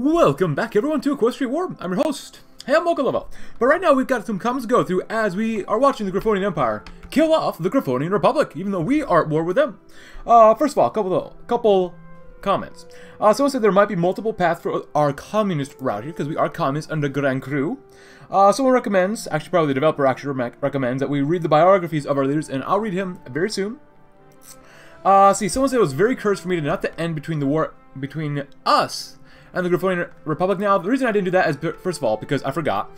Welcome back, everyone, to Quote Street War. I'm your host, Hammokalava. But right now, we've got some comments to go through as we are watching the Griffonian Empire kill off the Griffonian Republic, even though we are at war with them. First of all, a couple comments. Someone said there might be multiple paths for our communist route here, because we are communists under Grand Cru. Someone recommends, actually probably the developer actually recommends, that we read the biographies of our leaders, and I'll read him very soon. Someone said it was very cursed for me to not to end between the war between us and the Griffonian Republic. Now, the reason I didn't do that is, first of all, because I forgot.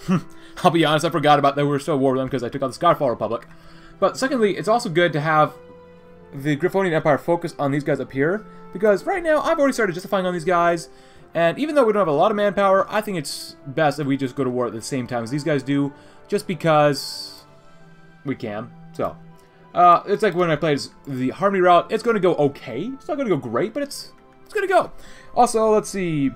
I'll be honest, I forgot about that we were still at war with them because I took out the Skyfall Republic. But secondly, it's also good to have the Griffonian Empire focus on these guys up here, because right now I've already started justifying on these guys, and even though we don't have a lot of manpower, I think it's best if we just go to war at the same time as these guys do, just because we can. So, it's like when I played the Harmony Route. It's going to go okay. It's not going to go great, but it's going to go. Also, let's see.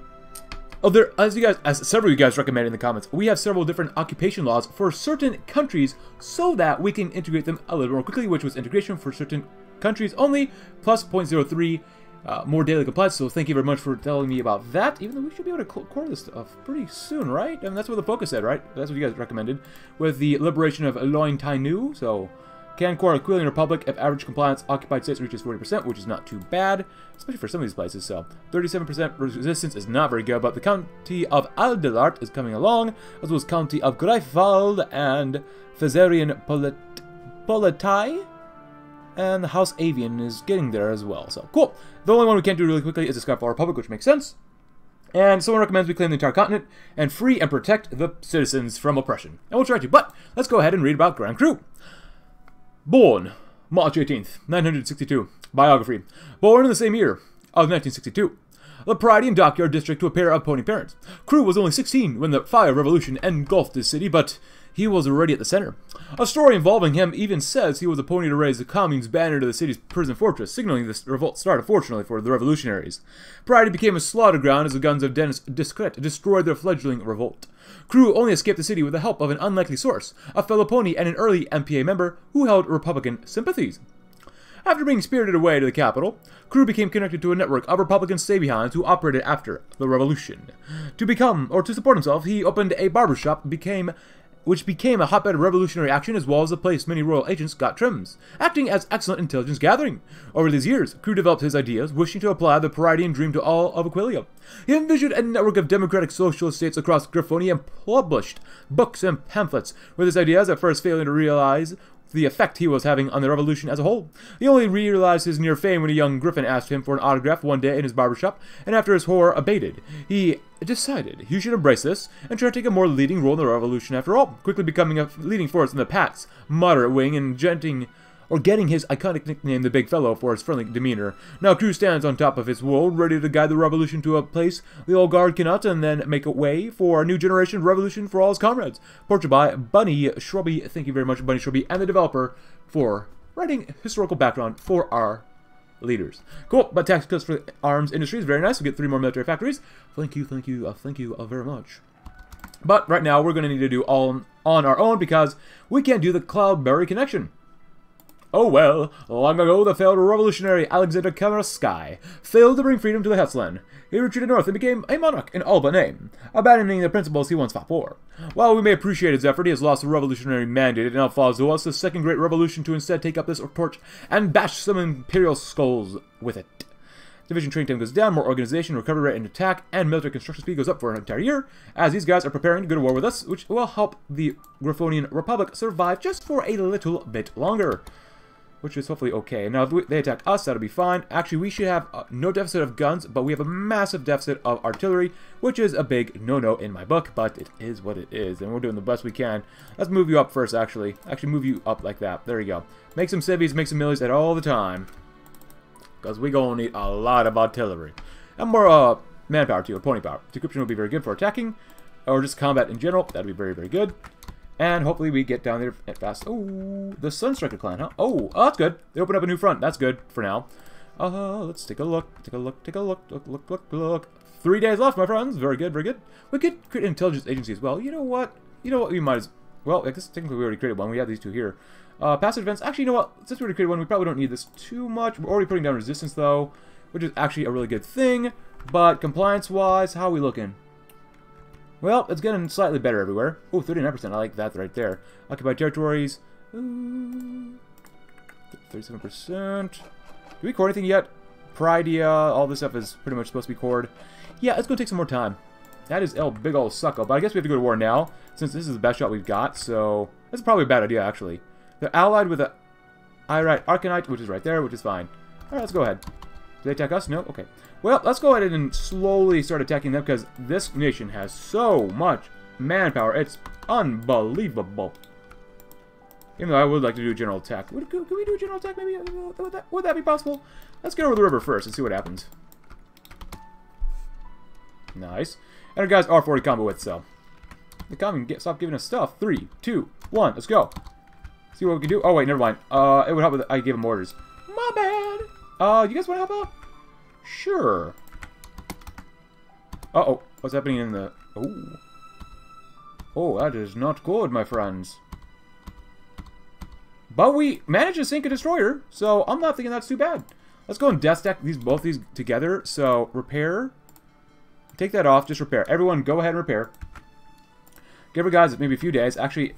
Oh, as several of you guys recommended in the comments, we have several different occupation laws for certain countries so that we can integrate them a little more quickly, which was integration for certain countries only, plus 0.03 more daily compliance. So thank you very much for telling me about that, even though we should be able to core this stuff pretty soon, right? I mean, that's what the focus said, right? That's what you guys recommended, with the liberation of Loin Tainu. So, can core Aquileian Republic if average compliance occupied states reaches 40%, which is not too bad, especially for some of these places. So, 37% resistance is not very good, but the county of Aldelart is coming along, as well as county of Greifwald and Fezarian Poletai. And the House Avian is getting there as well, so cool. The only one we can't do really quickly is the Skyfall Republic, which makes sense. And someone recommends we claim the entire continent and free and protect the citizens from oppression. And we'll try to, but let's go ahead and read about Grand Cru. Born March 18th, 962. Biography. Born in the same year of 1962. The Pryd and Dockyard District to a pair of pony parents. Cru was only 16 when the Fire Revolution engulfed his city, but he was already at the center. A story involving him even says he was a pony to raise the commune's banner to the city's prison fortress, signaling this revolt started, fortunately, for the revolutionaries. Pryd became a slaughter ground as the guns of Dennis Discret destroyed their fledgling revolt. Cru only escaped the city with the help of an unlikely source, a fellow pony and an early MPA member who held Republican sympathies. After being spirited away to the capital, Cru became connected to a network of Republican stay-behinds who operated after the revolution. To support himself, he opened a barbershop, which became a hotbed of revolutionary action, as well as a place many royal agents got trims, acting as excellent intelligence gathering. Over these years, Cru developed his ideas, wishing to apply the Prydian dream to all of Aquilia. He envisioned a network of democratic socialist states across Griffonia and published books and pamphlets, with his ideas at first failing to realize the effect he was having on the revolution as a whole. He only realized his near fame when a young griffin asked him for an autograph one day in his barbershop, and after his horror abated, he decided he should embrace this and try to take a more leading role in the revolution after all, quickly becoming a leading force in the Pat's moderate wing and getting his iconic nickname, the Big Fellow, for his friendly demeanor. Now Cru stands on top of his world, ready to guide the revolution to a place the old guard cannot, and then make a way for a new generation revolution for all his comrades. Portrait by Bunny Shrubby. Thank you very much, Bunny Shrubby, and the developer, for writing historical background for our leaders. Cool, but tax cuts for the arms industry is very nice. We'll get 3 more military factories. Thank you very much. But right now, we're going to need to do all on our own, because we can't do the Cloudberry connection. Oh well, long ago the failed revolutionary Alexander Kamarasky failed to bring freedom to the Hetzland. He retreated north and became a monarch in all but name, abandoning the principles he once fought for. While we may appreciate his effort, he has lost the revolutionary mandate and now falls to us the second great revolution to instead take up this torch and bash some imperial skulls with it. Division training time goes down, more organization, recovery rate and attack, and military construction speed goes up for an entire year, as these guys are preparing to go to war with us, which will help the Griffonian Republic survive just for a little bit longer, which is hopefully okay. Now, if they attack us, that'll be fine. Actually, we should have no deficit of guns, but we have a massive deficit of artillery, which is a big no-no in my book, but it is what it is, and we're doing the best we can. Let's move you up first, actually. Actually, move you up like that. There you go. Make some civvies, make some millies at all the time, because we're going to need a lot of artillery. And more manpower, too, or pony power. Decryption will be very good for attacking, or just combat in general. That'll be very, very good. And hopefully we get down there fast. Oh, the Sunstriker Clan, huh? Oh, that's good. They opened up a new front. That's good for now. Let's take a look. Look. 3 days left, my friends. Very good, very good. We could create an intelligence agency as well. You know what? We might as well. I guess technically we already created one. We have these two here. Passive defense. Actually, you know what? Since we already created one, we probably don't need this too much. We're already putting down resistance, though, which is actually a really good thing. But compliance-wise, how are we looking? Well, it's getting slightly better everywhere. Ooh, 39%. I like that right there. Occupied territories. 37%. Do we core anything yet? Prydia, all this stuff is pretty much supposed to be cored. Yeah, it's going to take some more time. That is El Big Ol' Sucko. But I guess we have to go to war now, since this is the best shot we've got, so that's probably a bad idea, actually. They're allied with the Irite Arcanite, which is right there, which is fine. Alright, let's go ahead. Do they attack us? No? Okay. Well, let's go ahead and slowly start attacking them, because this nation has so much manpower. It's unbelievable. Even though I would like to do a general attack. Can we do a general attack, maybe? Would that be possible? Let's get over the river first and see what happens. Nice. And our guys are 40 combo with, so. They come and stop giving us stuff. 3, 2, 1, let's go. See what we can do. Oh, wait, never mind. It would help if I gave them orders. My bad. You guys want to help out? Sure. Uh-oh. What's happening in the... Oh. Oh, that is not good, my friends. But we managed to sink a destroyer, so I'm not thinking that's too bad. Let's go and death stack these, both these together. So, repair. Take that off. Just repair. Everyone, go ahead and repair. Give our guys maybe a few days. Actually,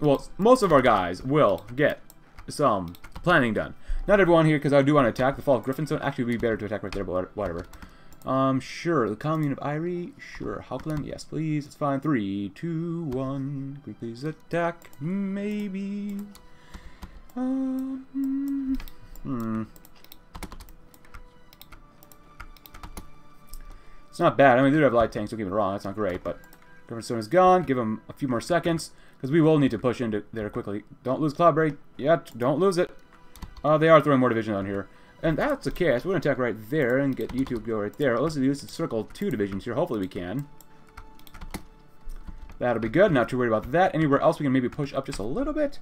well, most of our guys will get some planning done. Not everyone here, because I do want to attack. The Fall of Griffinstone actually would be better to attack right there, but whatever. Sure. The Commune of Irie. Sure. Haukland. Yes, please. It's fine. 3, 2, 1. Can we please attack? Maybe. It's not bad. I mean, they do have light tanks, don't get me wrong, that's not great, but Griffinstone is gone. Give them a few more seconds, because we will need to push into there quickly. Don't lose Cloudbreak yet. Don't lose it. They are throwing more division on here. And that's the case. We're going to attack right there and get you to go right there. Let's do this and circle 2 divisions here. Hopefully we can. That'll be good. Not too worried about that. Anywhere else we can maybe push up just a little bit.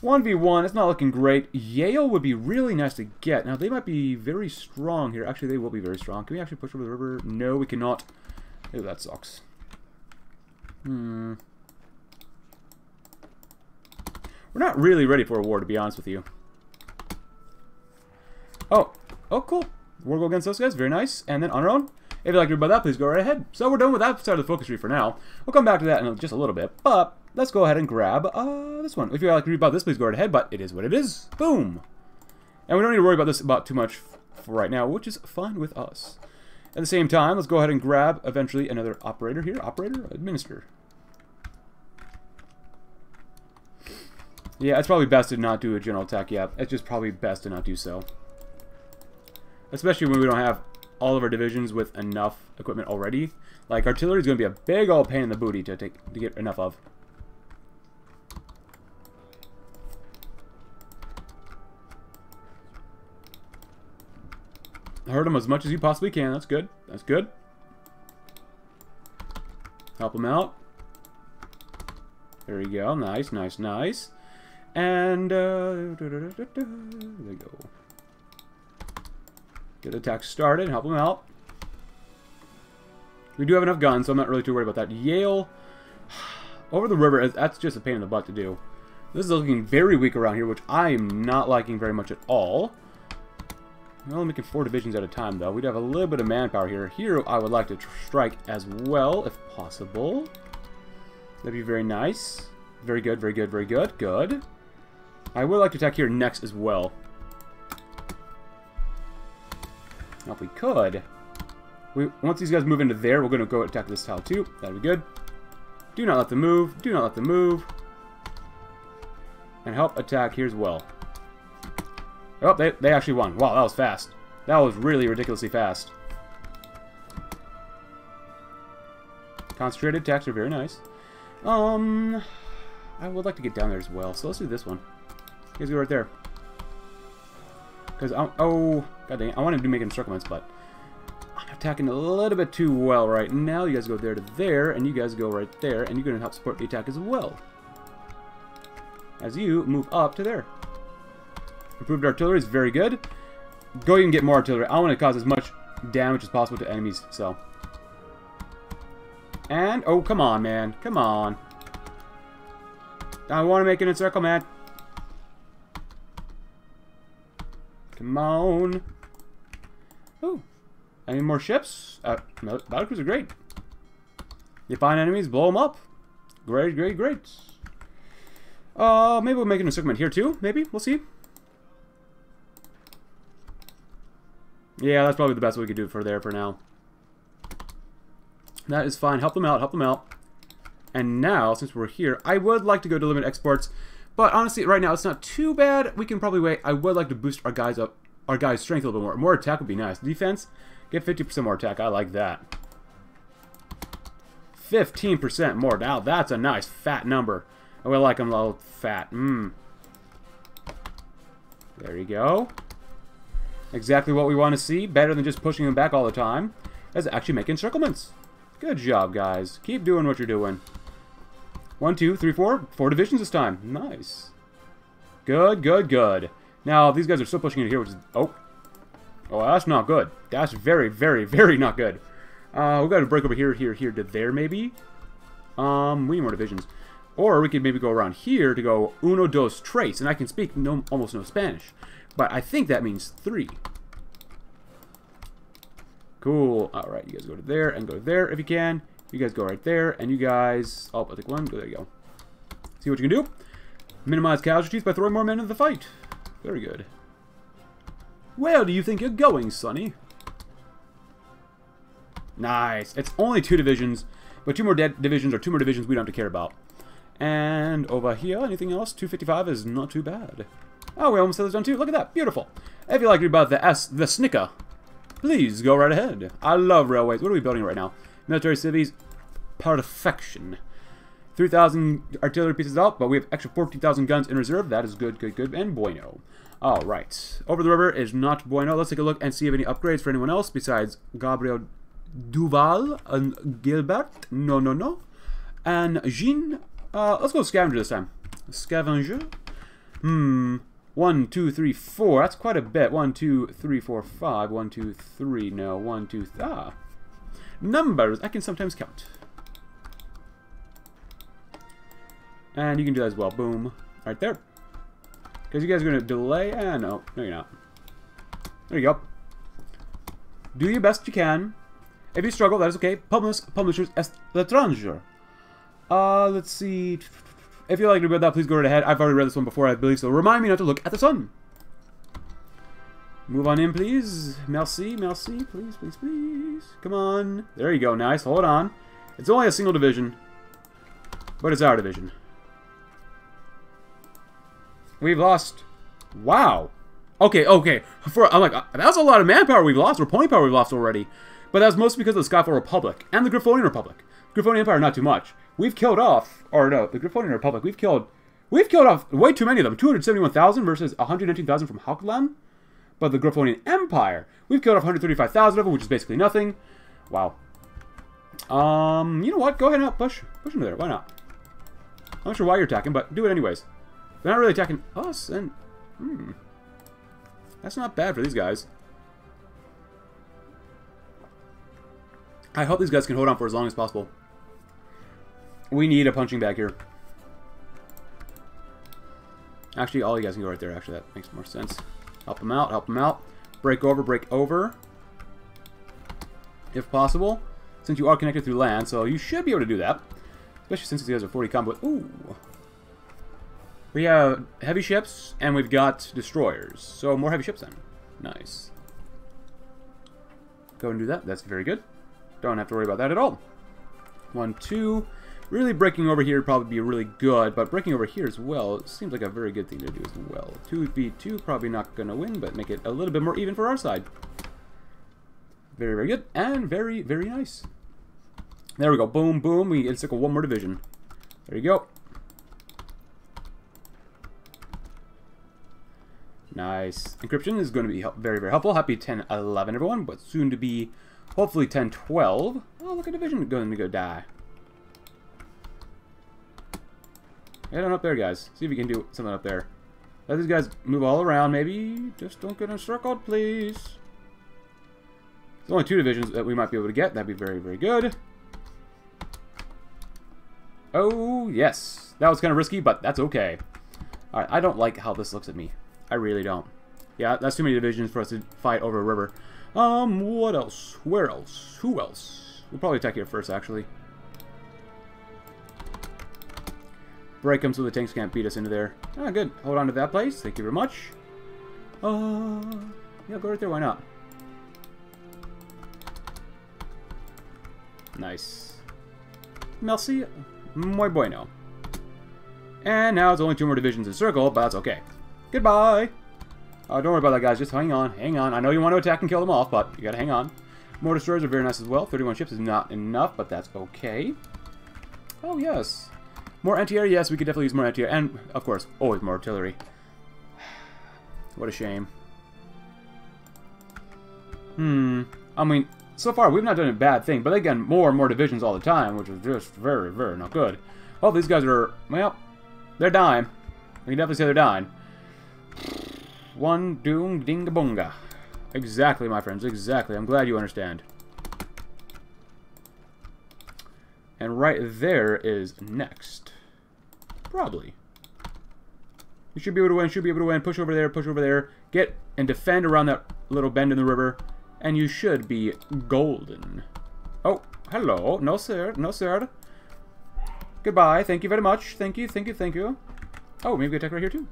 1v1, it's not looking great. Yale would be really nice to get. Now, they might be very strong here. Actually, they will be very strong. Can we actually push over the river? No, we cannot. Ew, that sucks. We're not really ready for a war, to be honest with you. Oh, cool. War go against those guys. Very nice. And then on our own. If you'd like to read about that, please go right ahead. So we're done with that side of the focus tree for now. We'll come back to that in just a little bit. But... let's go ahead and grab this one. If you'd like to read about this, please go right ahead, but it is what it is. Boom! And we don't need to worry about this too much for right now, which is fine with us. At the same time, let's go ahead and grab, eventually, another operator here. Operator? Administer. Yeah, it's probably best to not do a general attack yet. It's just probably best to not do so. Especially when we don't have all of our divisions with enough equipment already. Like, artillery is going to be a big old pain in the booty to get enough of. Hurt them as much as you possibly can. That's good. That's good. Help them out. There you go. Nice, nice, nice. And there you go. Get the attack started. Help them out. We do have enough guns, so I'm not really too worried about that. Yale over the river. That's just a pain in the butt to do. This is looking very weak around here, which I'm not liking very much at all. Well, making 4 divisions at a time, though. We'd have a little bit of manpower here. Here, I would like to strike as well, if possible. That'd be very nice. Very good, very good, very good. Good. I would like to attack here next as well. Now, if we could. Once these guys move into there, we're going to go attack this tile, too. That'd be good. Do not let them move. Do not let them move. And help attack here as well. Oh, they actually won. Wow, that was fast. That was really ridiculously fast. Concentrated attacks are very nice. I would like to get down there as well, so let's do this one. You guys go right there. Because oh, god dang it, I wanted to make encirclements, but I'm attacking a little bit too well right now. You guys go there to there, and you guys go right there, and you're going to help support the attack as well. As you move up to there. Improved artillery is very good. Go ahead and get more artillery. I want to cause as much damage as possible to enemies, so. And, oh, come on, man. Come on. I want to make an encirclement. Come on. Ooh. Any more ships? No, battlecruisers are great. You find enemies, blow them up. Great, great, great. Maybe we'll make an segment here too. Maybe we'll see. Yeah, that's probably the best we could do for there for now. That is fine. Help them out. Help them out. And now, since we're here, I would like to go to limit exports, but honestly, right now it's not too bad. We can probably wait. I would like to boost our guys up, our guys' strength a little bit more. More attack would be nice. Defense, get 50% more attack. I like that. 15% more. Now that's a nice fat number. I would like them a little fat. There you go. Exactly what we want to see. Better than just pushing them back all the time. That's actually making encirclements. Good job, guys. Keep doing what you're doing. 1, 2, 3, 4. 4 divisions this time. Nice. Good, good, good. Now, these guys are still pushing into here, which is... Oh. Oh, that's not good. That's very, very, very not good. We've got to break over here to there, maybe. We need more divisions. Or we could maybe go around here to go uno, dos, tres. And I can speak almost no Spanish. But I think that means 3. Cool. Alright, you guys go to there and go to there if you can. You guys go right there, and you guys... Oh, I'll take 1. Go, there you go. See what you can do. Minimize casualties by throwing more men into the fight. Very good. Where do you think you're going, Sonny? Nice. It's only 2 divisions, but 2 more dead divisions or 2 more divisions we don't have to care about. And over here, anything else? 255 is not too bad. Oh, we almost had this done too. Look at that. Beautiful. If you like to read about the Snicker, please go right ahead. I love railways. What are we building right now? Military cities. Perfection. 3,000 artillery pieces out, but we have extra 14,000 guns in reserve. That is good, good, good, and bueno. All right. Over the river is not bueno. Let's take a look and see if any upgrades for anyone else besides Gabriel Duval and Gilbert. No, no, no. And Jean. Let's go scavenger this time. Scavenger. 1, 2, 3, 4. That's quite a bit. 1, 2, 3, 4, 5. 1, 2, 3. No. 1, 2, 3. Ah. Numbers. I can sometimes count. And you can do that as well. Boom. Right there. Because you guys are going to delay. And no. No, you're not. There you go. Do your best you can. If you struggle, that is okay. Publishers est l'étranger. Let's see. If you'd like to read that, please go right ahead. I've already read this one before, I believe, so remind me not to look at the sun. Move on in, please. Merci, merci. Please, please, please. Come on. There you go. Nice. Hold on. It's only a single division, but it's our division. We've lost. Wow. Okay, okay. I'm like, that's a lot of manpower we've lost, or pony power we've lost already. But that's mostly because of the Skyfall Republic and the Griffonian Republic. Griffonian Empire, not too much. We've killed off, or no, the Griffonian Republic, we've killed off way too many of them. 271,000 versus 119,000 from Haukland. But the Griffonian Empire, we've killed off 135,000 of them, which is basically nothing. Wow. You know what? Go ahead and push them there. Why not? I'm not sure why you're attacking, but do it anyways. They're not really attacking us, and that's not bad for these guys. I hope these guys can hold on for as long as possible. We need a punching bag here. Actually, all you guys can go right there. Actually, that makes more sense. Help them out. Help them out. Break over. Break over. If possible. Since you are connected through land, so you should be able to do that. Especially since these guys are 40 combo. Ooh. We have heavy ships, and we've got destroyers. So more heavy ships then. Nice. Go and do that. That's very good. Don't have to worry about that at all. 1, 2... Really breaking over here would probably be really good, but breaking over here as well seems like a very good thing to do as well. 2v2, probably not going to win, but make it a little bit more even for our side. Very, very good, and very, very nice. There we go. Boom, boom. We took one more division. There you go. Nice. Encryption is going to be very, very helpful. Happy 10-11, everyone, but soon to be hopefully 10-12. Oh, look at division going to go die. Head on up there, guys. See if you can do something up there. Let these guys move all around, maybe. Just don't get encircled, please. There's only 2 divisions that we might be able to get. That'd be very, very good. Oh, yes. That was kind of risky, but that's okay. All right, I don't like how this looks at me. I really don't. Yeah, that's too many divisions for us to fight over a river. What else? Where else? Who else? We'll probably attack here first, actually. Break them so the tanks can't beat us into there. Ah, good. Hold on to that place. Thank you very much. Yeah, go right there. Why not? Nice. Merci. Muy bueno. And now it's only two more divisions in circle, but that's okay. Goodbye! Don't worry about that, guys. Just hang on. Hang on. I know you want to attack and kill them off, but you gotta hang on. More destroyers are very nice as well. 31 ships is not enough, but that's okay. Oh, yes. More anti-air? Yes, we could definitely use more anti-air. And, of course, always more artillery. What a shame. I mean, so far, we've not done a bad thing. But, again, more and more divisions all the time, which is just very, very not good. Oh, these guys are... Well, they're dying. We can definitely say they're dying. One doom dingabunga. Exactly, my friends. Exactly. I'm glad you understand. And right there is next. Probably. We should be able to win. Should be able to win. Push over there. Push over there. Get and defend around that little bend in the river. And you should be golden. Oh, hello. No, sir. No, sir. Goodbye. Thank you very much. Thank you. Thank you. Thank you. Oh, maybe we attack right here, too.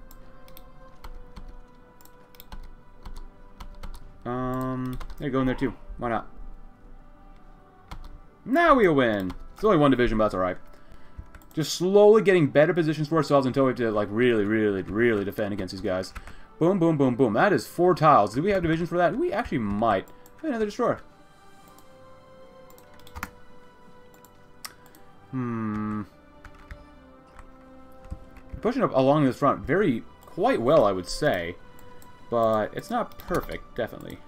There you go in there, too. Why not? Now we'll win. It's only one division, but that's alright. Just slowly getting better positions for ourselves until we have to, like, really, really, really defend against these guys. Boom, boom, boom, boom. That is 4 tiles. Do we have divisions for that? We actually might. Another destroyer. Pushing up along this front very, quite well, I would say. But it's not perfect, definitely.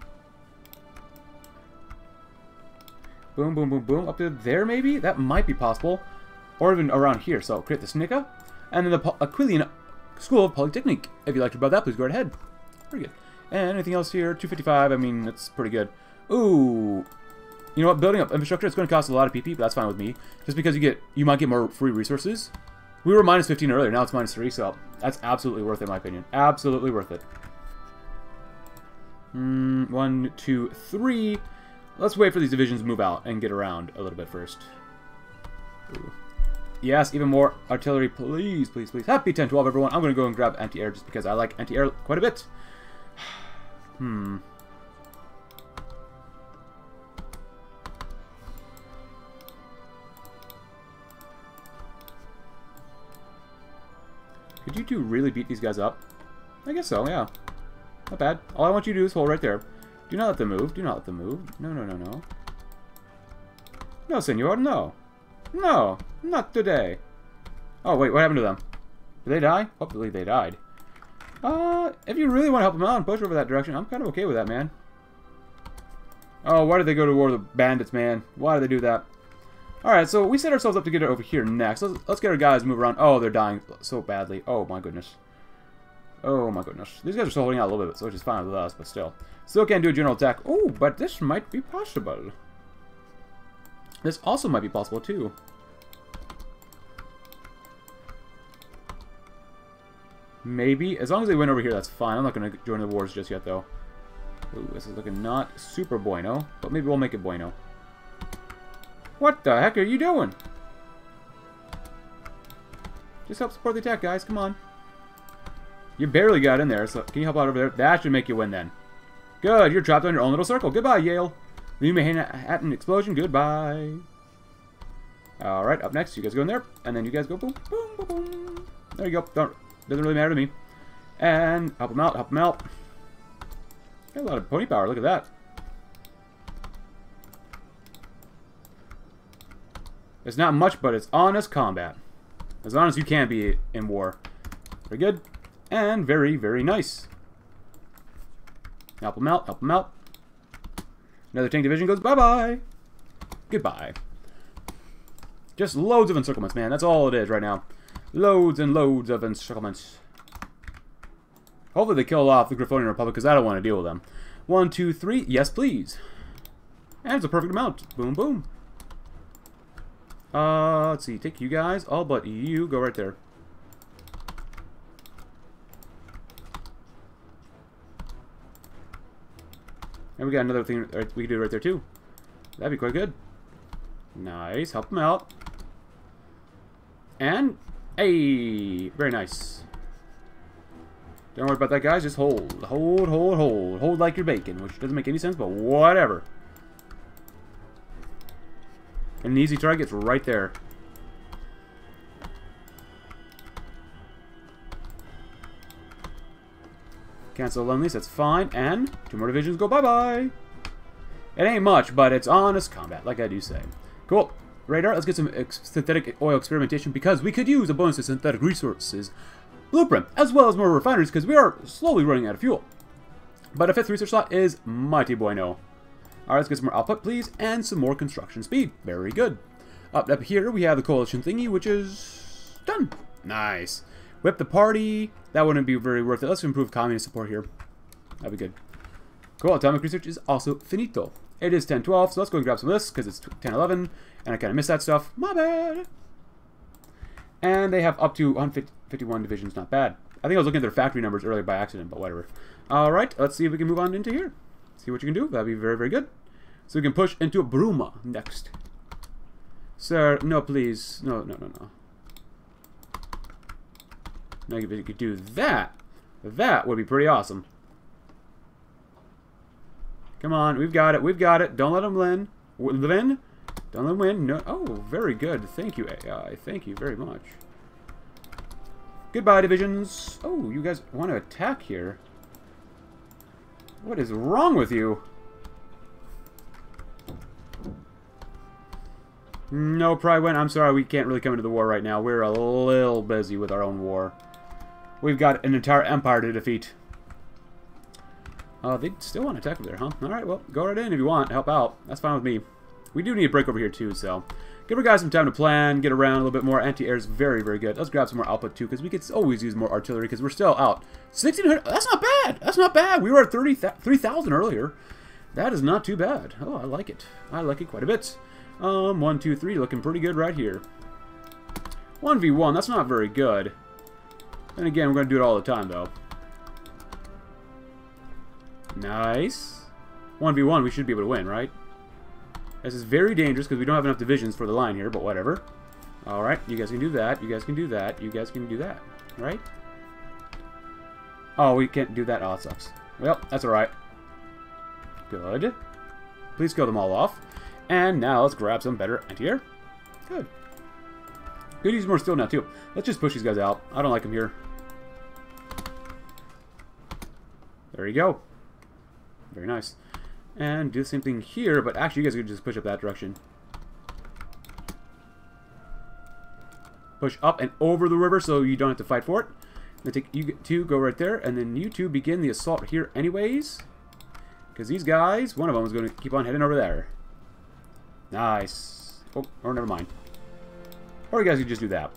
Boom, boom, boom, boom. Up to there, maybe? That might be possible. Or even around here. So, create the Seneca. And then the Aquileian School of Polytechnic. If you'd like to build that, please go right ahead. Pretty good. And anything else here? 255. I mean, that's pretty good. Ooh. You know what? Building up infrastructure, it's going to cost a lot of PP, but that's fine with me. Just because you might get more free resources. We were minus 15 earlier. Now it's minus 3, so that's absolutely worth it, in my opinion. Absolutely worth it. 1, 2, 3. Let's wait for these divisions to move out and get around a little bit first. Ooh. Yes, even more artillery, please, please, please. Happy 10-12, everyone. I'm going to go and grab anti-air just because I like anti-air quite a bit. Could you two really beat these guys up? I guess so, yeah. Not bad. All I want you to do is hold right there. Do not let them move. Do not let them move. No, no, no, no. No, senor, no. No, not today. Oh, wait, what happened to them? Did they die? Hopefully they died. If you really want to help them out and push over that direction, I'm kind of okay with that, man. Oh, why did they go to war with the bandits, man? Why did they do that? Alright, so we set ourselves up to get it over here next. Let's get our guys move around. Oh, they're dying so badly. Oh, my goodness. Oh my goodness. These guys are still holding out a little bit, which is fine with us, but still. Still can't do a general attack. Oh, but this might be possible. This also might be possible, too. Maybe. As long as they win over here, that's fine. I'm not going to join the wars just yet, though. Ooh, this is looking not super bueno, but maybe we'll make it bueno. What the heck are you doing? Just help support the attack, guys. Come on. You barely got in there, so can you help out over there? That should make you win then. Good, you're trapped on your own little circle. Goodbye, Yale. Leave me at an explosion. Goodbye. Alright, up next, you guys go in there. And then you guys go boom, boom, boom, boom. There you go. Doesn't really matter to me. And help them out, help them out. Got a lot of pony power, look at that. It's not much, but it's honest combat. As honest you can be in war. Pretty good. And very, very nice. Help them out, help them out. Another tank division goes bye-bye. Goodbye. Just loads of encirclements, man. That's all it is right now. Loads and loads of encirclements. Hopefully they kill off the Griffonian Republic because I don't want to deal with them. 1, 2, 3. Yes, please. And it's a perfect amount. Boom, boom. Let's see. Take you guys. All but you. Go right there. And we got another thing we can do right there too. That'd be quite good. Nice, help them out. And, hey, very nice. Don't worry about that, guys. Just hold, hold, hold, hold. Hold like you're bacon, which doesn't make any sense, but whatever. An easy target's right there. Cancel Lonelies, that's fine. And two more divisions go bye-bye. It ain't much, but it's honest combat, like I do say. Cool. Radar, let's get some synthetic oil experimentation because we could use a bonus to synthetic resources blueprint, as well as more refineries because we are slowly running out of fuel. But a fifth research slot is mighty bueno. Alright, let's get some more output, please, and some more construction speed. Very good. Up here, we have the coalition thingy, which is done. Nice. Whip the party. That wouldn't be very worth it. Let's improve communist support here. That'd be good. Cool. Atomic research is also finito. It is 10-12, so let's go and grab some of this, because it's 10-11, and I kind of missed that stuff. My bad. And they have up to 151 divisions. Not bad. I think I was looking at their factory numbers earlier by accident, but whatever. Alright, let's see if we can move on into here. See what you can do. That'd be very, very good. So we can push into Bruma next. Sir, no, please. No, no, no, no. Now if you could do that, that would be pretty awesome. Come on, we've got it, we've got it. Don't let them win. Don't let them win. No. Oh, very good. Thank you, AI. Thank you very much. Goodbye, divisions. Oh, you guys want to attack here? What is wrong with you? No, Pride went. I'm sorry, we can't really come into the war right now. We're a little busy with our own war. We've got an entire empire to defeat. They still want to attack over there, huh? Alright, well, go right in if you want. Help out. That's fine with me. We do need a break over here, too, so... give our guys some time to plan, get around a little bit more. Anti-air is very, very good. Let's grab some more output, too, because we could always use more artillery, because we're still out. 1,600... that's not bad! That's not bad! We were at 3,000 earlier. That is not too bad. Oh, I like it. I like it quite a bit. 1, 2, 3, looking pretty good right here. 1v1, that's not very good. And again, we're going to do it all the time, though. Nice. 1v1, we should be able to win, right? This is very dangerous because we don't have enough divisions for the line here, but whatever. Alright, you guys can do that, you guys can do that, you guys can do that, right? Oh, we can't do that. Oh, it sucks. Well, that's alright. Good. Please kill them all off. And now let's grab some better anti-air. Good. Could use more steel now, too. Let's just push these guys out. I don't like them here. There you go. Very nice. And do the same thing here, but actually you guys could just push up that direction. Push up and over the river so you don't have to fight for it. Then take you two, go right there, and then you two begin the assault here anyways. Because these guys, one of them is going to keep on heading over there. Nice. Oh, or never mind. Or you guys could just do that.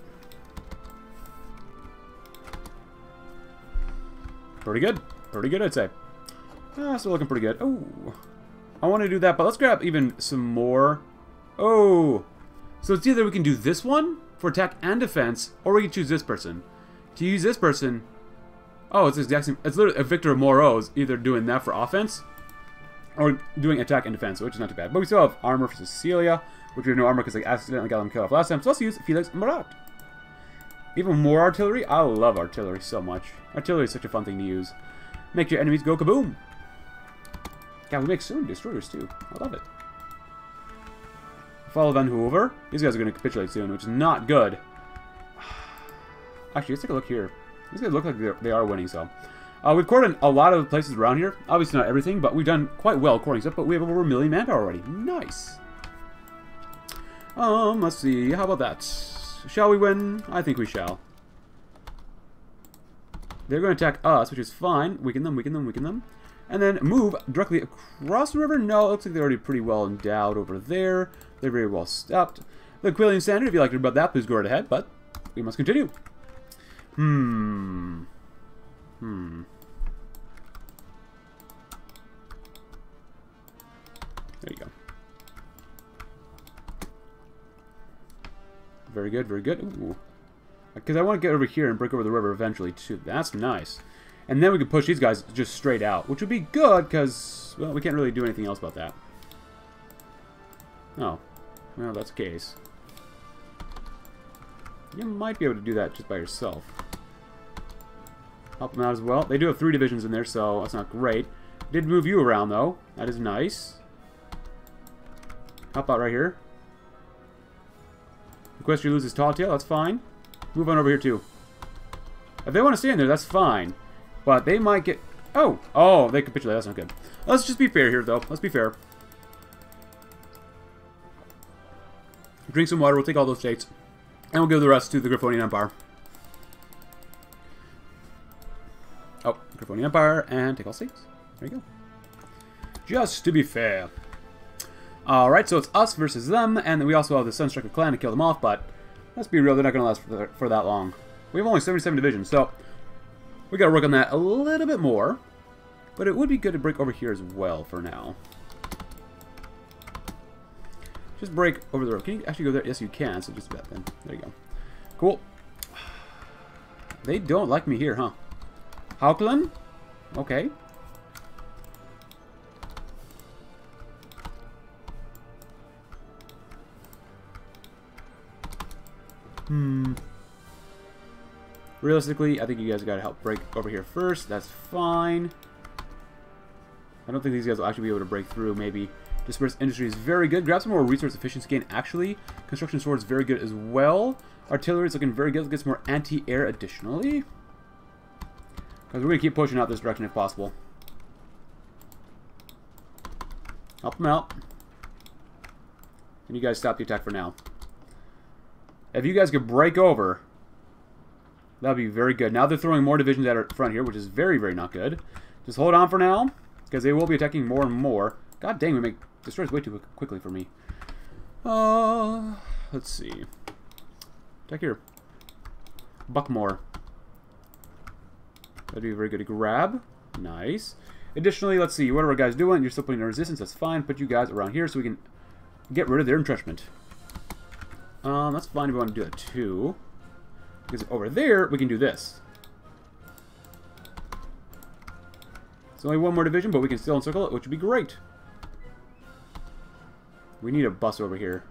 Pretty good. Pretty good, I'd say. Still looking pretty good. Oh, I want to do that, but let's grab even some more. Oh, so it's either we can do this one for attack and defense, or we can choose this person. To use this person, oh, it's the exact same. It's literally a Victor Moreau's either doing that for offense, or doing attack and defense, which is not too bad. But we still have armor for Cecilia, which we have no armor because I accidentally got them killed off last time. So let's use Felix Marat. Even more artillery. I love artillery so much. Artillery is such a fun thing to use. Make your enemies go kaboom. Yeah, we make so many destroyers too. I love it. Follow Van Hoover. These guys are going to capitulate soon, which is not good. Actually, let's take a look here. These guys look like they are winning, so... we've courted a lot of places around here. Obviously not everything, but we've done quite well courting stuff, but we have over 1 million manpower already. Nice. Let's see. How about that? Shall we win? I think we shall. They're going to attack us, which is fine. Weaken them, weaken them, weaken them. And then move directly across the river. No, it looks like they're already pretty well endowed over there. They're very well stopped. The Aquileian Standard, if you like to read about that, please go right ahead, but we must continue. There you go. Very good, very good. Ooh. Because I want to get over here and break over the river eventually, too. That's nice. And then we could push these guys just straight out, which would be good because, well, we can't really do anything else about that. Oh. Well, that's the case. You might be able to do that just by yourself. Help them out as well. They do have 3 divisions in there, so that's not great. Did move you around, though. That is nice. Help out right here. Request you lose his tall tale. That's fine. Move on over here, too. If they want to stay in there, that's fine. But they might get... Oh! Oh, they capitulate. That's not good. Let's just be fair here, though. Let's be fair. Drink some water. We'll take all those states. And we'll give the rest to the Griffonian Empire. Oh, Griffonian Empire. And take all states. There you go. Just to be fair. Alright, so it's us versus them. And then we also have the Sunstriker Clan to kill them off. But let's be real. They're not going to last for that long. We have only 77 divisions. So... we gotta work on that a little bit more, but it would be good to break over here as well for now. Just break over the road. Can you actually go there? Yes, you can, so just do that then. There you go. Cool. They don't like me here, huh? Haukland? Okay. Realistically, I think you guys gotta help break over here first. That's fine. I don't think these guys will actually be able to break through, maybe. Dispersed Industry is very good. Grab some more resource efficiency gain, actually. Construction Sword is very good as well. Artillery is looking very good. Let's get some more anti-air additionally. Because we're gonna keep pushing out this direction if possible. Help them out. And you guys stop the attack for now. If you guys could break over... that would be very good. Now they're throwing more divisions at our front here, which is very, very not good. Just hold on for now, because they will be attacking more and more. God dang, we make destroyers way too quickly for me. Let's see. Attack here. Buckmore. That would be very good to grab. Nice. Additionally, let's see. What are our guys doing? You're still putting in resistance. That's fine. Put you guys around here so we can get rid of their entrenchment. That's fine if we want to do that too. Because over there, we can do this. It's only one more division, but we can still encircle it, which would be great. We need a bus over here.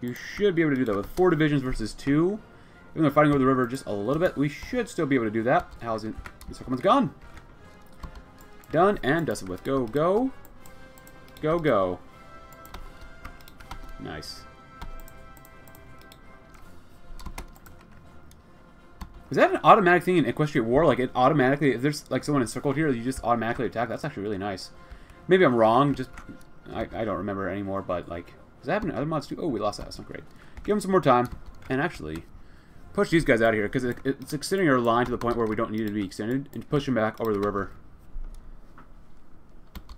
You should be able to do that with 4 divisions versus 2. Even though fighting over the river just a little bit, we should still be able to do that. How's it? The second one's gone. Done and dusted with. Go, go. Go, go. Nice. Is that an automatic thing in Equestrian War? Like, it automatically... if there's, like, someone encircled here, you just automatically attack? That's actually really nice. Maybe I'm wrong. Just... I don't remember anymore, but, like... does that happen to other mods, too? Oh, we lost that. That's not great. Give them some more time. And actually... push these guys out of here, because it's extending our line to the point where we don't need it to be extended. And push them back over the river.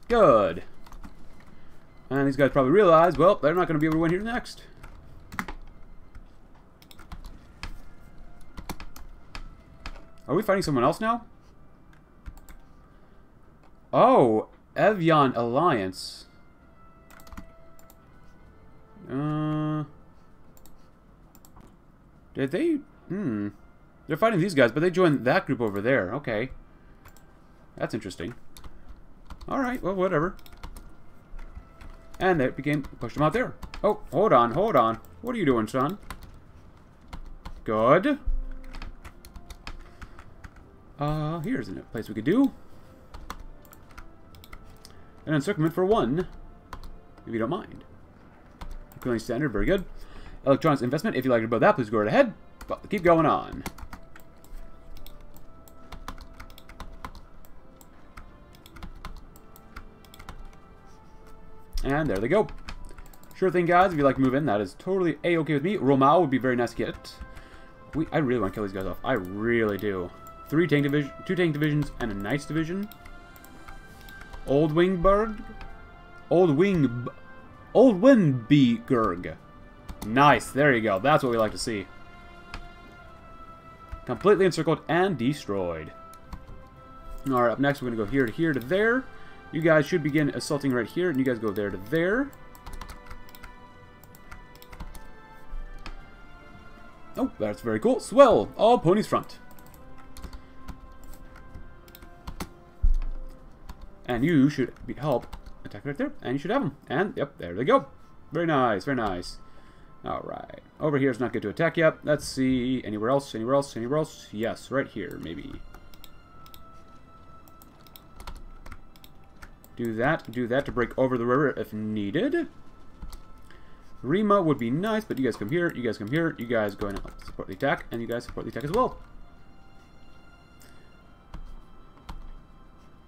Good. And these guys probably realize, well, they're not going to be able to win here next. Are we fighting someone else now? Oh, Avian Alliance. Did they? They're fighting these guys, but they joined that group over there. Okay. That's interesting. Alright, well, whatever. And that became... pushed him out there. Oh, hold on, hold on. What are you doing, son? Good. Here's a place we could do. An encirclement for 1. If you don't mind. Equivalent standard, very good. Electronics investment. If you'd like to build that, please go right ahead. But keep going on. And there they go. Sure thing, guys. If you like to move in, that is totally a-okay with me. Romau would be very nice to get. I really want to kill these guys off. I really do. 3 tank division, 2 tank divisions, and a knights division. Old Wingberg. Old Wingberg. Nice. There you go. That's what we like to see. Completely encircled and destroyed. Alright, up next we're going to go here to here to there. You guys should begin assaulting right here, and you guys go there to there. Oh, that's very cool. Swell, all ponies front. And you should help attack right there. And you should have them. And, yep, there they go. Very nice, very nice. Alright. Over here is not good to attack yet. Let's see. Anywhere else? Anywhere else? Anywhere else? Yes, right here, maybe. Do that to break over the river if needed. Rima would be nice, but you guys come here, you guys come here, you guys go and support the attack, and you guys support the attack as well.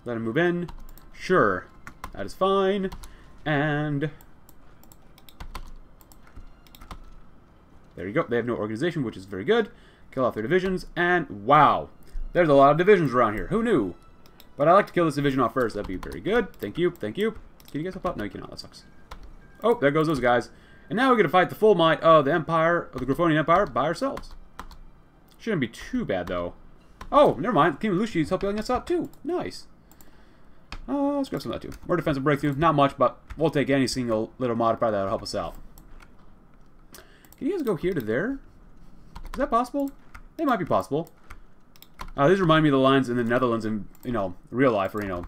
Let him move in. Sure. That is fine. And there you go. They have no organization, which is very good. Kill off their divisions, and wow. There's a lot of divisions around here. Who knew? But I like to kill this division off first. That'd be very good. Thank you, thank you. Can you guys help out? No, you cannot. That sucks. Oh, there goes those guys. And now we're going to fight the full might of the Empire, of the Griffonian Empire, by ourselves. Shouldn't be too bad, though. Oh, never mind. King Lushi is helping us out, too. Nice. Let's grab some of that, too. More defensive breakthrough. Not much, but we'll take any single little modifier that'll help us out. Can you guys go here to there? Is that possible? It might be possible. These remind me of the lines in the Netherlands in, you know, real life, or, you know,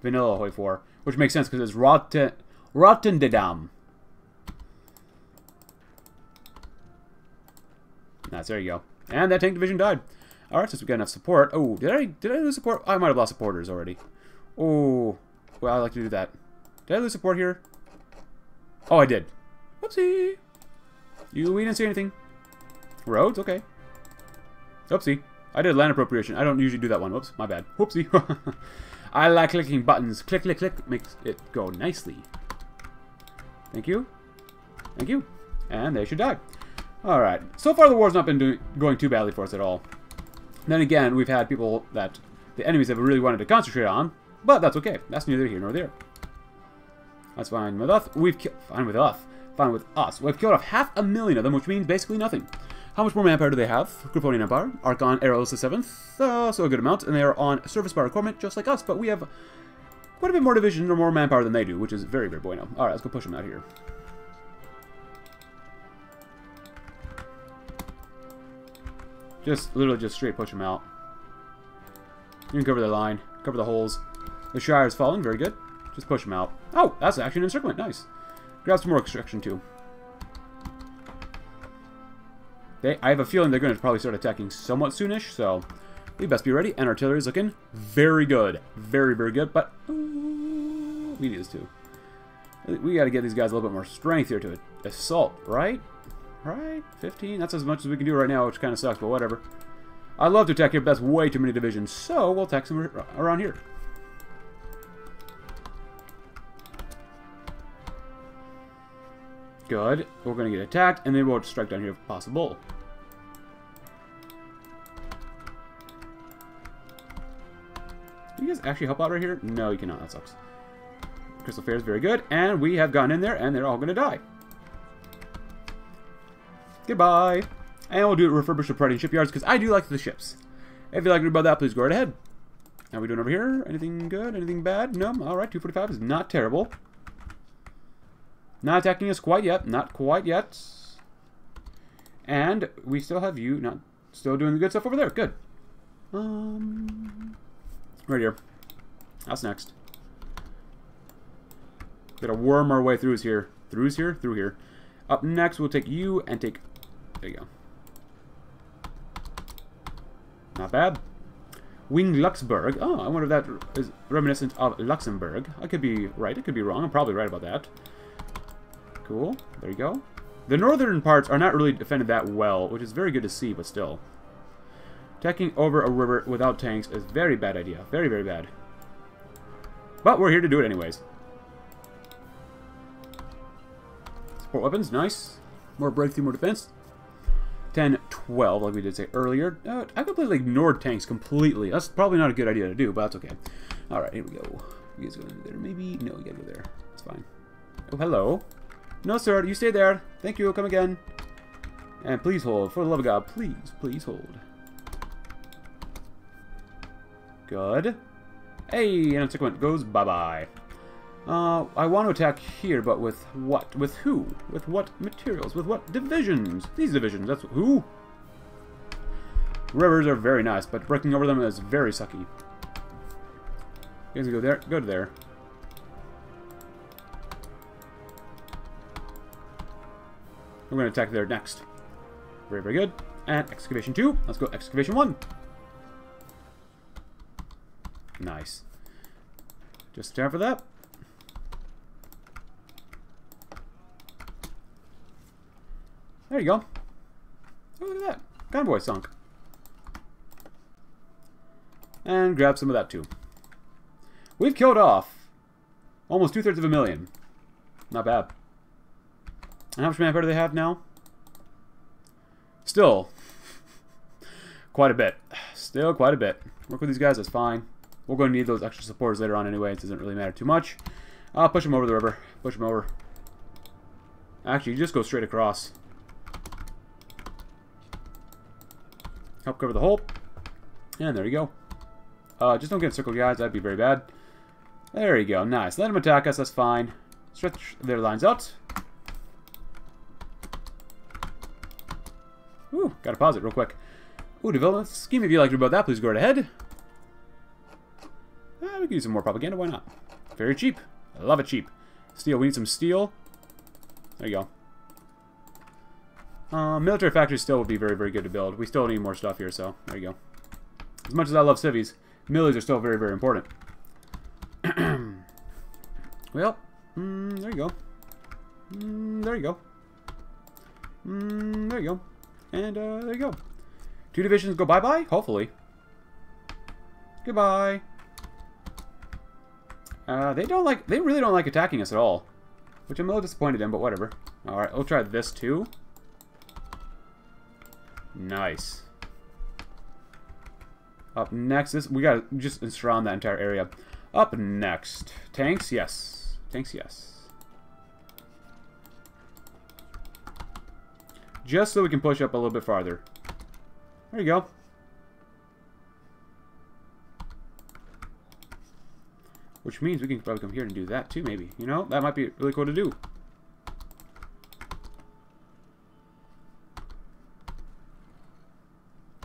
Vanilla Hoi 4. Which makes sense, because it's Rottendam. Nice, there you go. And that tank division died. Alright, since we got enough support. Oh, did I lose support? I might have lost supporters already. Oh, well, I like to do that. Did I lose support here? Oh, I did. Whoopsie. We didn't see anything. Roads? Okay. Whoopsie. I did land appropriation. I don't usually do that one. Whoops, my bad. Whoopsie. I like clicking buttons. Click, click, click. Makes it go nicely. Thank you. Thank you. And they should die. Alright. So far the war's not been going too badly for us at all. Then again, we've had people that the enemies have really wanted to concentrate on. But that's okay. That's neither here nor there. That's fine with us. We've killed off 500,000 of them, which means basically nothing. How much more manpower do they have? Griffonian Empire, Archon, Eros the 7th, so a good amount. And they are on service by requirement, just like us, but we have quite a bit more division or more manpower than they do, which is very, very bueno. Alright, let's go push them out here. Just, literally just straight push them out. You can cover the line, cover the holes. The Shire is falling, very good. Just push them out. Oh, that's action encirclement, nice. Grab some more extraction, too. I have a feeling they're going to probably start attacking somewhat soonish, so we best be ready. And artillery is looking very good. Very, very good, but ooh, we need this too. We got to get these guys a little bit more strength here to assault, right? Right? 15? That's as much as we can do right now, which kind of sucks, but whatever. I'd love to attack here, but that's way too many divisions, so we'll attack some around here. Good. We're going to get attacked, and then we'll strike down here if possible. Can you guys actually help out right here? No, you cannot. That sucks. Crystal Fair is very good, and we have gotten in there, and they're all going to die. Goodbye. And we'll do it refurbish the Prydian shipyards, because I do like the ships. If you like about that, please go right ahead. How are we doing over here? Anything good? Anything bad? No? Alright, 245 is not terrible. Not attacking us quite yet. Not quite yet. And we still have you not still doing the good stuff over there. Good. Right here. That's next. Gotta worm our way through here. Through's here? Through here. Up next, we'll take you and take... There you go. Not bad. Wing Luxembourg. Oh, I wonder if that is reminiscent of Luxembourg. I could be right. I could be wrong. I'm probably right about that. Cool. There you go. The northern parts are not really defended that well, which is very good to see, but still. Attacking over a river without tanks is a very bad idea. Very, very bad. But we're here to do it anyways. Support weapons. Nice. More breakthrough, more defense. 10, 12, like we did say earlier. I completely ignored tanks completely. That's probably not a good idea to do, but that's okay. Alright, here we go. You guys go there, maybe? No, you gotta go there. It's fine. Oh, hello. No, sir. You stay there. Thank you. Come again. And please hold. For the love of God, please, please hold. Good. Hey, and subsequent goes bye-bye. I want to attack here, but with what? With who? With what materials? With what divisions? These divisions. That's who? Rivers are very nice, but breaking over them is very sucky. You guys can go there. Go to there. We're going to attack there next. Very, very good. And excavation 2. Let's go excavation 1. Nice. Just time for that. There you go. Oh, look at that. Convoy sunk. And grab some of that too. We've killed off almost 2/3 of a million. Not bad. And how much manpower do they have now? Still quite a bit. Still quite a bit. Work with these guys, that's fine. We're going to need those extra supporters later on anyway. It doesn't really matter too much. Push them over the river. Push them over. Actually, you just go straight across. Help cover the hole. And there you go. Just don't get encircled, guys. That'd be very bad. There you go. Nice. Let them attack us. That's fine. Stretch their lines out. Ooh, gotta pause it real quick. Ooh, development scheme. If you'd like to read about that, please go right ahead. We can use some more propaganda. Why not? Very cheap. I love it cheap. Steel. We need some steel. There you go. Military factories still would be very, very good to build. We still need more stuff here, so there you go. As much as I love civvies, millies are still very, very important. Well, there you go. There you go. There you go. And there you go. 2 divisions go bye-bye? Hopefully. Goodbye. They really don't like attacking us at all. Which I'm a little disappointed in, but whatever. Alright, we'll try this too. Nice. Up next, we gotta just surround that entire area. Up next. Tanks? Yes. Tanks, yes. Just so we can push up a little bit farther. There you go. Which means we can probably come here and do that too, maybe. You know, that might be really cool to do.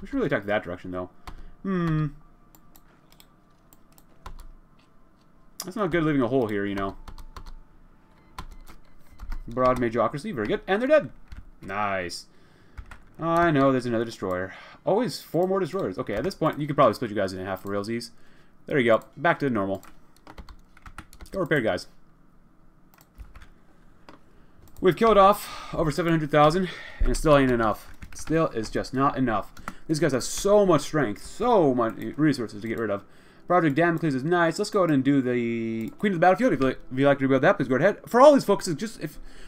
We should really attack that direction, though. That's not good leaving a hole here, you know. Broad majorocracy, very good. And they're dead. Nice. I know, there's another destroyer. Always 4 more destroyers. Okay, at this point, you could probably split you guys in half for realsies. There you go. Back to normal. Go repair, guys. We've killed off over 700,000, and it still ain't enough. Still is just not enough. These guys have so much strength, so much resources to get rid of. Project Damocles is nice. Let's go ahead and do the Queen of the Battlefield. If you'd like to read about that, please go right ahead. For all these focuses,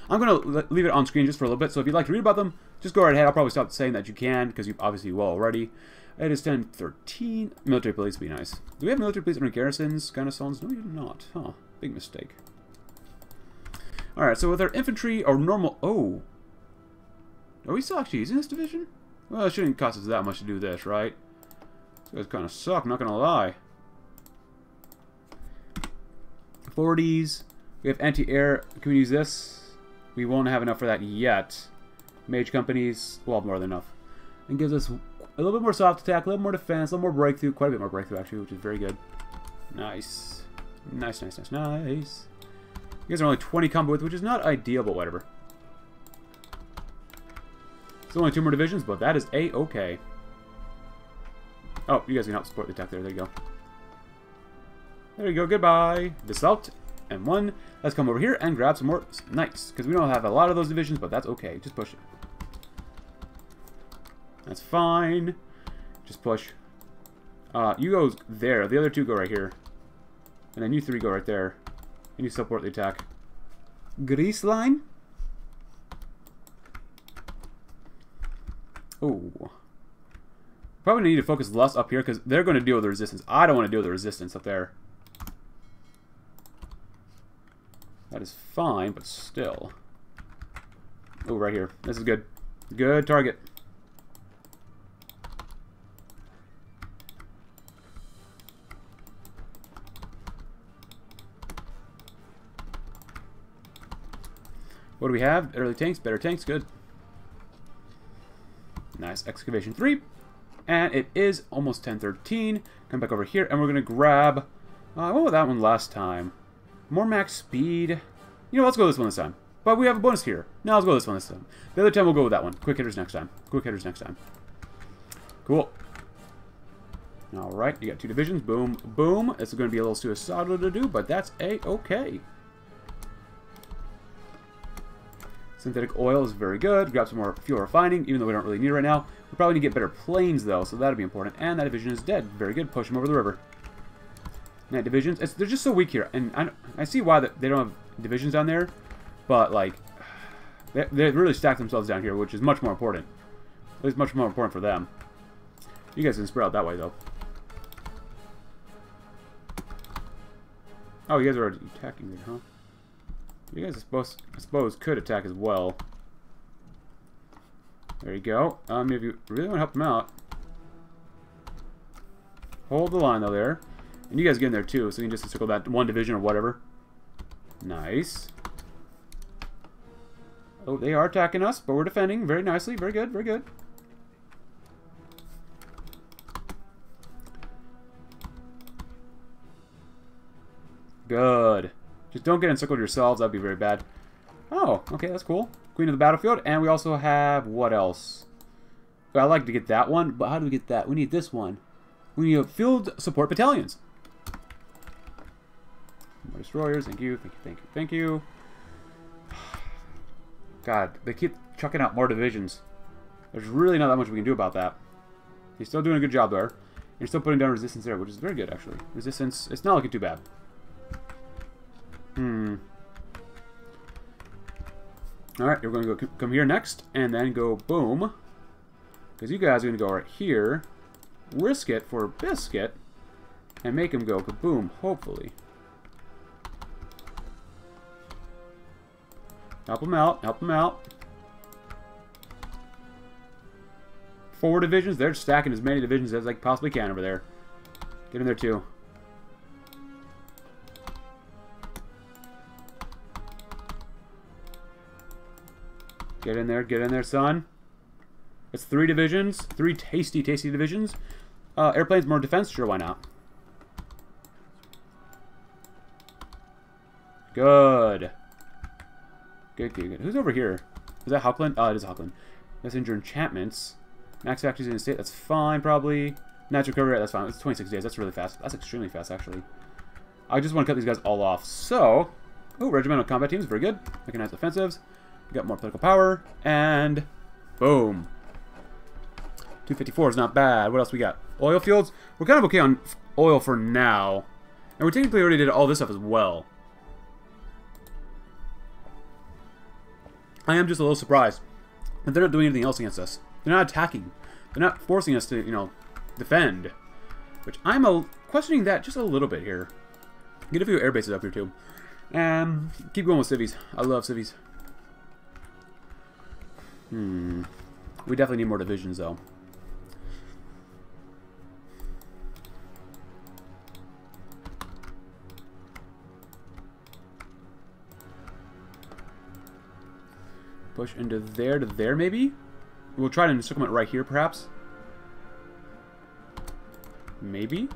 I'm going to leave it on screen just for a little bit, so if you'd like to read about them, just go right ahead. I'll probably stop saying that you can, because you obviously will already. It is 10:13. Military police would be nice. Do we have military police under garrisons? Garnisons? No, we do not. Huh. Big mistake. Alright, so with our infantry, or normal... Oh. Are we still actually using this division? Well, it shouldn't cost us that much to do this, right? These guys kind of suck, not going to lie. 40s. We have anti-air. Can we use this? We won't have enough for that yet. Mage companies. Well, more than enough. And gives us a little bit more soft attack, a little more defense, a little more breakthrough. Quite a bit more breakthrough, actually, which is very good. Nice. Nice, nice, nice, nice. You guys are only 20 combo width, which is not ideal, but whatever. It's only 2 more divisions, but that is a-okay. Oh, you guys can help support the attack there. There you go. There you go. Goodbye. Basalt and 1. Let's come over here and grab some more knights, because we don't have a lot of those divisions, but that's okay. Just push it. That's fine. Just push. You go there. The other 2 go right here. And then you 3 go right there. And you support the attack. Grease line? Oh. Probably need to focus less up here because they're going to deal with the resistance. I don't want to deal with the resistance up there. That is fine, but still. Oh, right here. This is good. Good target. What do we have? Early tanks, better tanks, good. Nice. Excavation 3. And it is almost 10:13. Come back over here, and we're going to grab... what was that one last time? More max speed. You know, let's go this one this time. But we have a bonus here. Now let's go this one this time. The other time we'll go with that one. Quick hitters next time. Quick hitters next time. Cool. Alright, you got two divisions. Boom, boom. It's going to be a little suicidal to do, but that's a-okay. Synthetic oil is very good. Grab some more fuel refining, even though we don't really need it right now. We probably need to get better planes, though, so that'll be important. And that division is dead. Very good. Push them over the river. Night divisions. They're just so weak here. And I see why they don't have divisions down there, but, like, they really stack themselves down here, which is much more important. At least much more important for them. You guys can spread out that way, though. Oh, you guys are already attacking there, huh? You guys, I suppose, could attack as well. There you go. If you really want to help them out, hold the line though there, and you guys get in there too, so you can just encircle that one division or whatever. Nice. Oh, they are attacking us, but we're defending very nicely. Very good. Very good. Good. Just don't get encircled yourselves. That'd be very bad. Oh, okay, that's cool. Queen of the Battlefield. And we also have... What else? I'd like to get that one, but how do we get that? We need this one. We need Field Support Battalions. More destroyers. Thank you, thank you, thank you, thank you. God, they keep chucking out more divisions. There's really not that much we can do about that. He's still doing a good job there. You're still putting down resistance there, which is very good, actually. Resistance, it's not looking too bad. Alright, you're going to go come here next, and then go boom. Because you guys are going to go right here, risk it for a biscuit, and make him go kaboom, hopefully. Help him out, help him out. Four divisions, they're stacking as many divisions as they possibly can over there. Get in there too. Get in there, son. It's three divisions. Three tasty, tasty divisions. Airplanes, more defense? Sure, why not? Good. Good, good, good. Who's over here? Is that Hockland? Oh, it is Hockland. Messenger enchantments. Max factories in the state. That's fine, probably. Natural recovery rate. That's fine. It's 26 days. That's really fast. That's extremely fast, actually. I just want to cut these guys all off. So... Oh, regimental combat teams. Very good. Mechanized offensives. Got more political power, and boom. 254 is not bad. What else we got? Oil fields. We're kind of okay on oil for now. And we technically already did all this stuff as well. I am just a little surprised that they're not doing anything else against us. They're not attacking. They're not forcing us to, you know, defend. Which I'm questioning that just a little bit here. Get a few air bases up here, too. And keep going with civvies. I love civvies. We definitely need more divisions, though. Push into there, to there, maybe? We'll try to encircle it right here, perhaps. Maybe?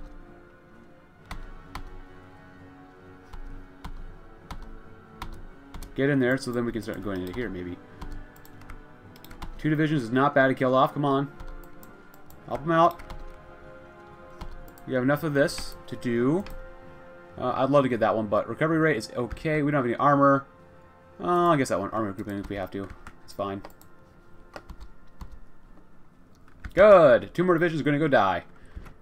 Get in there, so then we can start going into here, maybe. Two divisions is not bad to kill off. Come on. Help them out. You have enough of this to do. I'd love to get that one, but recovery rate is okay. We don't have any armor. I guess that one. Armor grouping if we have to. It's fine. Good. Two more divisions are going to go die.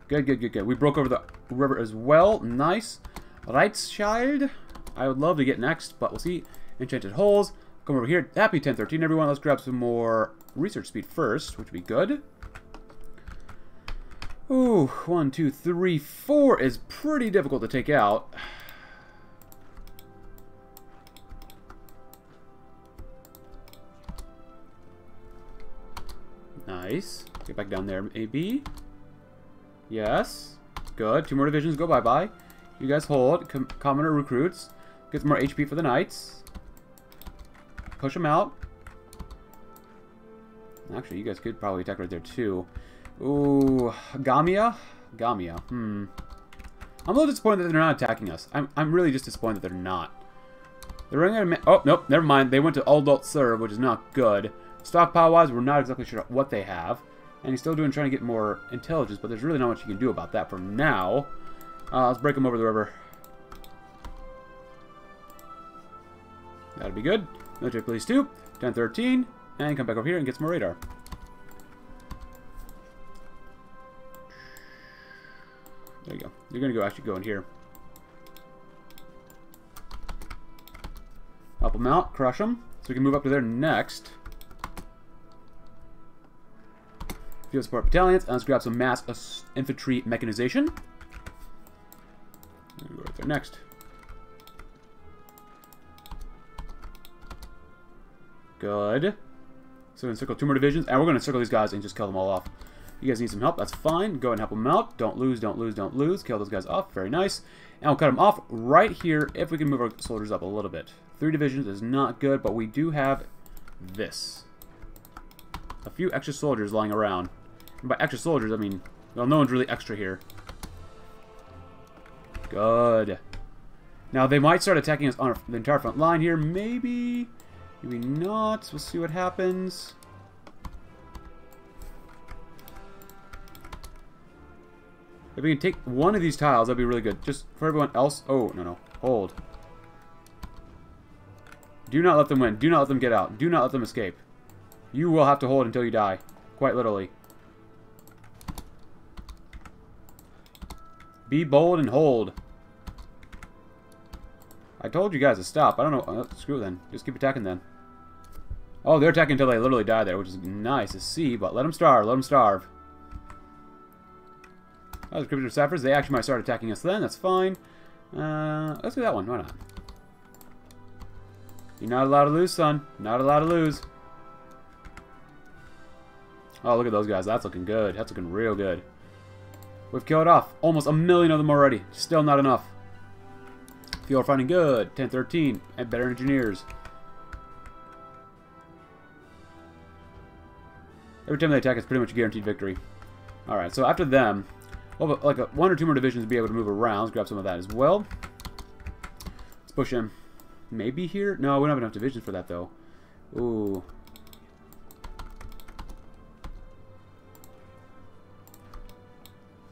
Good, good, good, good. We broke over the river as well. Nice. Reichschild. I would love to get next, but we'll see. Enchanted holes. Come over here. That'd be 10:13, everyone. Let's grab some more research speed first, which would be good. Ooh, 1, 2, 3, 4 is pretty difficult to take out. Nice. Get back down there, maybe. Yes. Good. Two more divisions. Go bye-bye. You guys hold. Commoner recruits. Get some more HP for the knights. Push them out. Actually, you guys could probably attack right there, too. Ooh, Gamia? Gamia, I'm a little disappointed that they're not attacking us. I'm really just disappointed that they're not. They're running out of... Oh, nope, never mind. They went to Aldalt Sur, which is not good. Stockpile-wise, we're not exactly sure what they have. And he's still trying to get more intelligence, but there's really not much you can do about that for now. Let's break him over the river. That'll be good. Military police 2, 1013, and come back over here and get some more radar. There you go. You're gonna go actually go in here. Help them out, crush them, so we can move up to there next. Field support battalions, and let's grab some mass infantry mechanization. And go right there next. Good. So we encircle two more divisions, and we're gonna encircle these guys and just kill them all off. You guys need some help, that's fine. Go ahead and help them out. Don't lose, don't lose, don't lose. Kill those guys off, very nice. And we'll cut them off right here if we can move our soldiers up a little bit. 3 divisions is not good, but we do have this. A few extra soldiers lying around. And by extra soldiers, I mean, well, no one's really extra here. Good. Now, they might start attacking us on the entire front line here. Maybe, maybe not. We'll see what happens. If we can take one of these tiles, that'd be really good. Just for everyone else. Oh, no, no. Hold. Do not let them win. Do not let them get out. Do not let them escape. You will have to hold until you die. Quite literally. Be bold and hold. I told you guys to stop. I don't know. Oh, screw it then. Just keep attacking then. Oh, they're attacking until they literally die there, which is nice to see, but let them starve. Let them starve. Oh, the Cryptor Sappers, they actually might start attacking us then, that's fine. Let's do that one, why not? You're not allowed to lose, son. Not allowed to lose. Oh, look at those guys, that's looking good. That's looking real good. We've killed off almost 1 million of them already. Still not enough. Fuel finding good, 1013, and better engineers. Every time they attack, it's pretty much a guaranteed victory. Alright, so after them... Well, like a, 1 or 2 more divisions to be able to move around. Let's grab some of that as well. Let's push him. Maybe here? No, we don't have enough divisions for that, though. Ooh.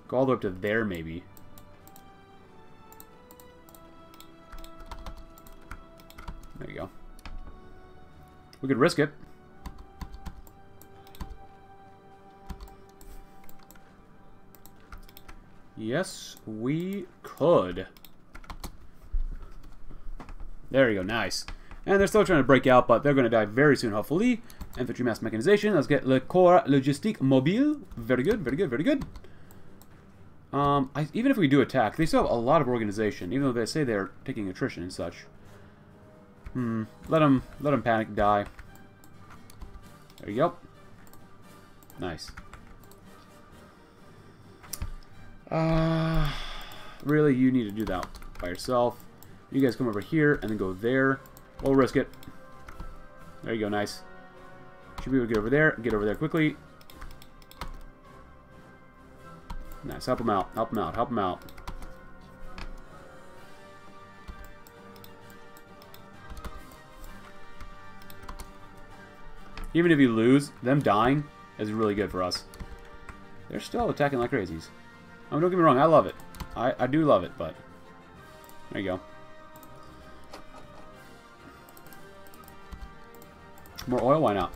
Go all the way up to there, maybe. There you go. We could risk it. Yes, we could. There you go, nice. And they're still trying to break out, but they're going to die very soon, hopefully. Infantry mass mechanization. Let's get Le Corps Logistique Mobile. Very good, very good, very good. Even if we do attack, they still have a lot of organization, even though they say they're taking attrition and such. Let them panic, die. There you go. Nice. Really, you need to do that by yourself. You guys come over here and then go there. We'll risk it. There you go, nice. Should be able to get over there quickly. Nice, help them out, help them out, help them out. Even if you lose, them dying is really good for us. They're still attacking like crazies. I mean, don't get me wrong, I love it. I do love it, but... There you go. More oil? Why not?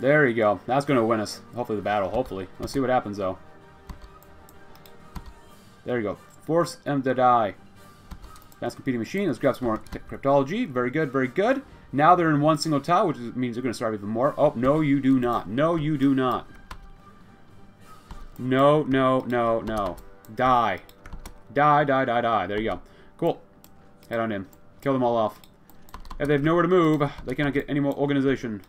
There you go. That's going to win us, hopefully, the battle. Hopefully. Let's see what happens, though. There you go. Force them to die. Fast competing machine. Let's grab some more cryptology. Very good, very good. Now they're in one single tile, which means they're going to starve even more. Oh, no, you do not. No, you do not. No, no, no, no. Die. Die, die, die, die. There you go. Cool. Head on in. Kill them all off. If they have nowhere to move, they cannot get any more organization.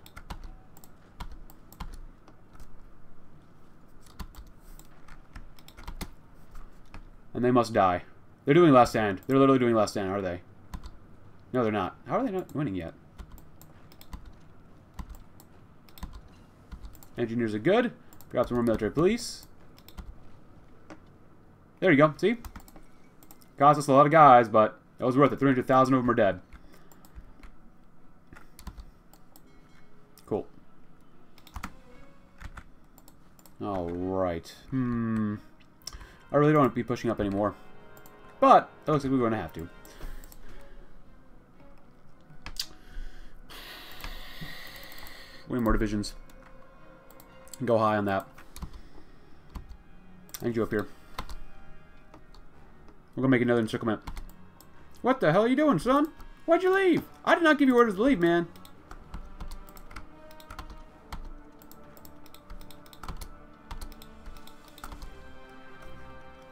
And they must die. They're doing last stand. They're literally doing last stand, are they? No, they're not. How are they not winning yet? Engineers are good. Grab some more military police. There you go. See? Cost us a lot of guys, but that was worth it. 300,000 of them are dead. Cool. Alright. I really don't want to be pushing up anymore. But it looks like we're going to have to. We need more divisions. Go high on that. I need you up here. We're going to make another encirclement. What the hell are you doing, son? Why'd you leave? I did not give you orders to leave, man.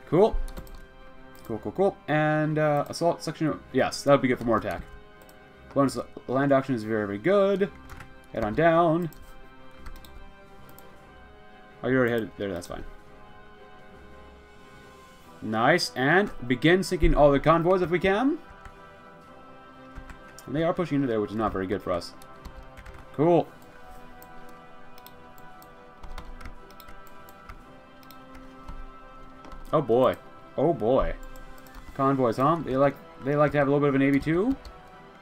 Cool. Cool. And assault section. Yes, that would be good for more attack. Bonus land auction is very, very good. Head on down. Oh, you already headed there. That's fine. Nice. And begin sinking all the convoys if we can. And they are pushing into there, which is not very good for us. Cool. Oh boy. Oh boy. Convoys, huh? They like to have a little bit of a navy too.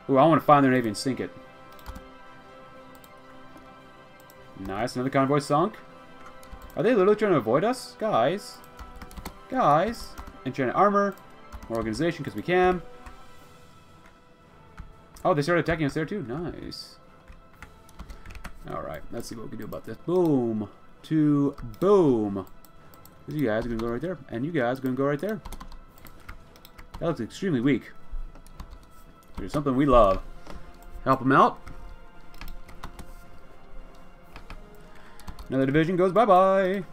Ooh, I want to find their navy and sink it. Nice, another convoy sunk. Are they literally trying to avoid us? Guys. Guys. Enchanted armor. More organization because we can. Oh, they started attacking us there too. Nice. Alright, let's see what we can do about this. Boom. To boom. You guys are going to go right there. And you guys are going to go right there. That looks extremely weak. There's something we love. Help them out. Another division goes bye-bye.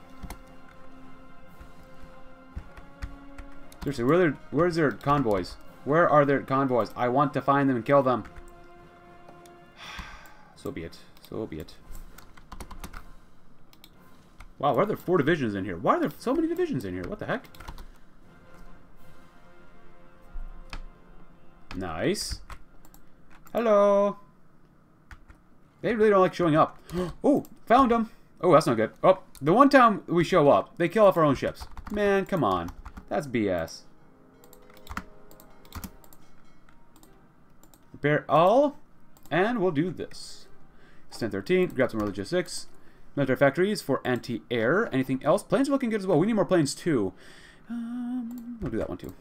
Seriously, where's their convoys? Where are their convoys? I want to find them and kill them. So be it. So be it. Wow, why are there 4 divisions in here? Why are there so many divisions in here? What the heck? Nice. Hello. They really don't like showing up. Oh, found them. Oh, that's not good. Oh, the one time we show up, they kill off our own ships. Man, come on. That's BS. Repair all. And we'll do this. It's 1013. Grab some more logistics. Military factories for anti-air. Anything else? Planes are looking good as well. We need more planes too. We'll do that one too.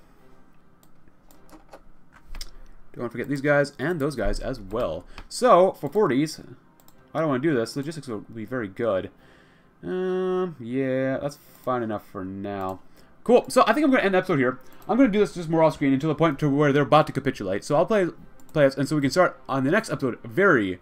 Don't forget these guys and those guys as well. So for 40s, I don't want to do this. Logistics will be very good. Yeah, that's fine enough for now. Cool. So I think I'm going to end the episode here. I'm going to do this just more off screen until the point to where they're about to capitulate. So I'll play us, and so we can start on the next episode very,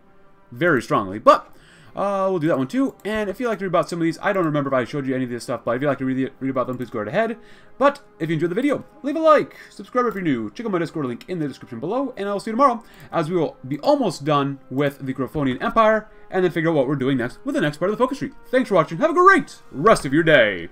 very strongly. But we'll do that one too, and if you'd like to read about some of these, I don't remember if I showed you any of this stuff, but if you'd like to read about them, please go right ahead. But if you enjoyed the video, leave a like, subscribe if you're new, check out my Discord link in the description below, and I'll see you tomorrow, as we will be almost done with the Griffonian Empire, and then figure out what we're doing next with the next part of the Focus Street. Thanks for watching, have a great rest of your day!